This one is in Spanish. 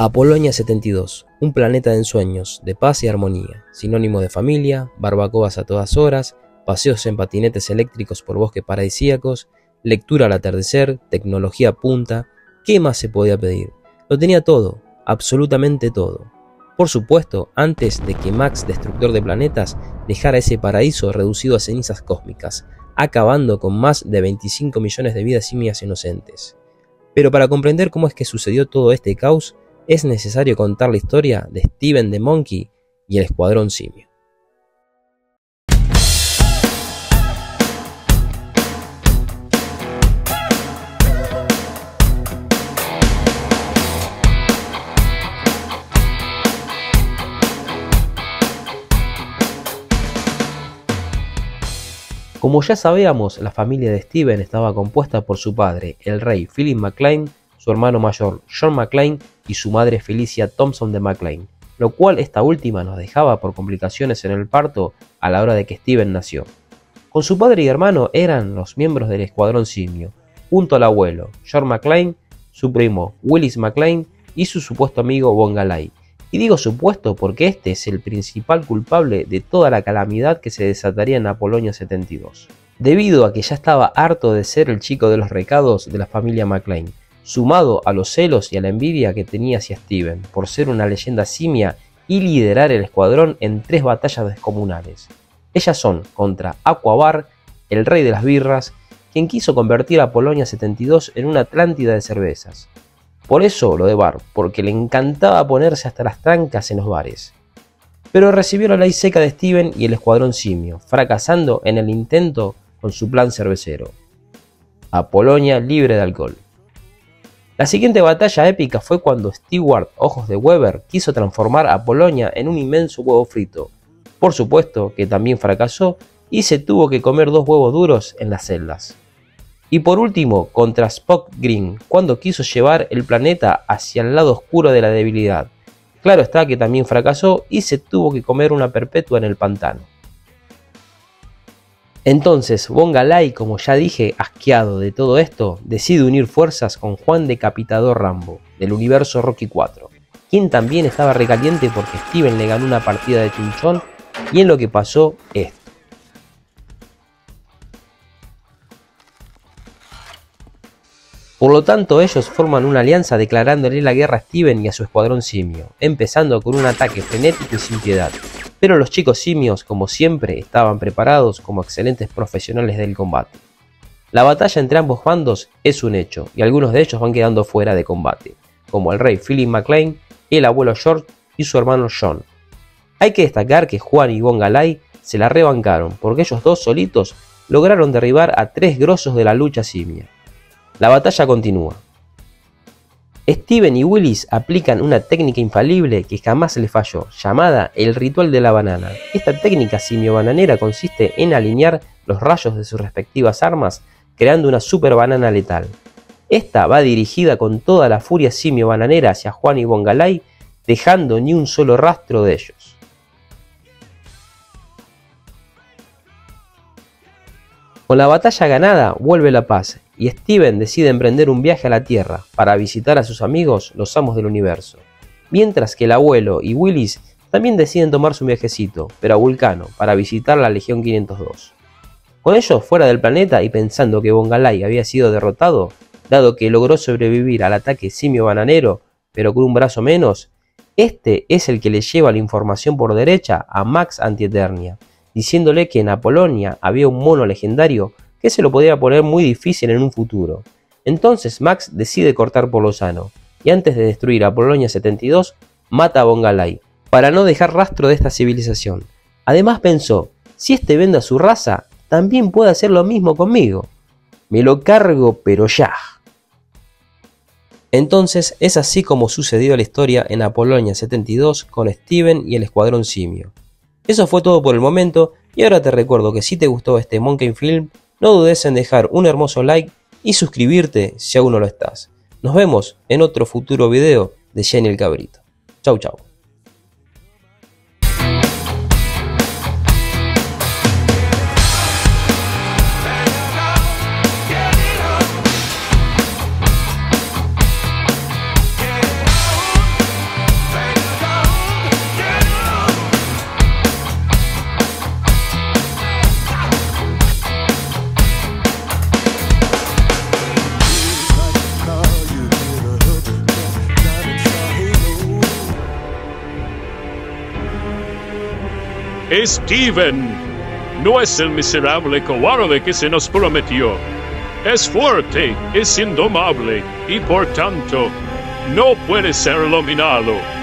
Apolonia 72, un planeta de ensueños, de paz y armonía, sinónimo de familia, barbacoas a todas horas, paseos en patinetes eléctricos por bosques paradisíacos, lectura al atardecer, tecnología punta. ¿Qué más se podía pedir? Lo tenía todo, absolutamente todo. Por supuesto, antes de que Max, destructor de planetas, dejara ese paraíso reducido a cenizas cósmicas, acabando con más de 25 millones de vidas simias inocentes. Pero para comprender cómo es que sucedió todo este caos, es necesario contar la historia de Steven the Monkey y el Escuadrón Simio. Como ya sabíamos, la familia de Steven estaba compuesta por su padre, el rey Philip McLean, su hermano mayor John McLean y su madre Felicia Thompson de McLean, lo cual esta última nos dejaba por complicaciones en el parto a la hora de que Steven nació. Con su padre y hermano eran los miembros del Escuadrón Simio, junto al abuelo John McLean, su primo Willis McLean y su supuesto amigo Bongalay. Y digo supuesto porque este es el principal culpable de toda la calamidad que se desataría en Apolonia 72, debido a que ya estaba harto de ser el chico de los recados de la familia McLean, sumado a los celos y a la envidia que tenía hacia Steven por ser una leyenda simia y liderar el escuadrón en 3 batallas descomunales. Ellas son contra Aqua Bar, el rey de las birras, quien quiso convertir a Apolonia 72 en una Atlántida de cervezas. Por eso lo de Bar, porque le encantaba ponerse hasta las trancas en los bares. Pero recibió la ley seca de Steven y el Escuadrón Simio, fracasando en el intento con su plan cervecero. Apolonia libre de alcohol. La siguiente batalla épica fue cuando Stewart Ojos de Weber quiso transformar a Apolonia en un inmenso huevo frito. Por supuesto que también fracasó y se tuvo que comer 2 huevos duros en las celdas. Y por último, contra Spock Green, cuando quiso llevar el planeta hacia el lado oscuro de la debilidad. Claro está que también fracasó y se tuvo que comer una perpetua en el pantano. Entonces, Bongalay, como ya dije, asqueado de todo esto, decide unir fuerzas con Juan Decapitador Rambo, del universo Rocky 4, quien también estaba recaliente porque Steven le ganó una partida de chinchón y en lo que pasó esto. Por lo tanto, ellos forman una alianza declarándole la guerra a Steven y a su escuadrón simio, empezando con un ataque frenético y sin piedad. Pero los chicos simios, como siempre, estaban preparados como excelentes profesionales del combate. La batalla entre ambos bandos es un hecho, y algunos de ellos van quedando fuera de combate, como el rey Philip McLean, el abuelo George y su hermano John. Hay que destacar que Juan y Bongalay se la rebancaron, porque ellos dos solitos lograron derribar a 3 grosos de la lucha simia. La batalla continúa. Steven y Willis aplican una técnica infalible que jamás les falló, llamada el ritual de la banana. Esta técnica simio-bananera consiste en alinear los rayos de sus respectivas armas, creando una super banana letal. Esta va dirigida con toda la furia simio-bananera hacia Juan y Bongalay, dejando ni un solo rastro de ellos. Con la batalla ganada, vuelve la paz. Y Steven decide emprender un viaje a la Tierra para visitar a sus amigos, los Amos del Universo. Mientras que el abuelo y Willis también deciden tomarse un viajecito, pero a Vulcano, para visitar la Legión 502. Con ellos fuera del planeta y pensando que Bongalay había sido derrotado, dado que logró sobrevivir al ataque simio bananero, pero con un brazo menos, este es el que le lleva la información por derecha a Max Antieternia, diciéndole que en Apolonia había un mono legendario que se lo podía poner muy difícil en un futuro. Entonces Max decide cortar por lo sano, y antes de destruir a Apolonia 72, mata a Bongalay, para no dejar rastro de esta civilización. Además pensó, si este vende a su raza, también puede hacer lo mismo conmigo. Me lo cargo, pero ya. Entonces es así como sucedió la historia en Apolonia 72 con Steven y el Escuadrón Simio. Eso fue todo por el momento, y ahora te recuerdo que si te gustó este Monkey Film, no dudes en dejar un hermoso like y suscribirte si aún no lo estás. Nos vemos en otro futuro video de Gianni El Cabrito. Chau chau. Steven no es el miserable cobarde que se nos prometió. Es fuerte, es indomable y por tanto no puede ser dominado.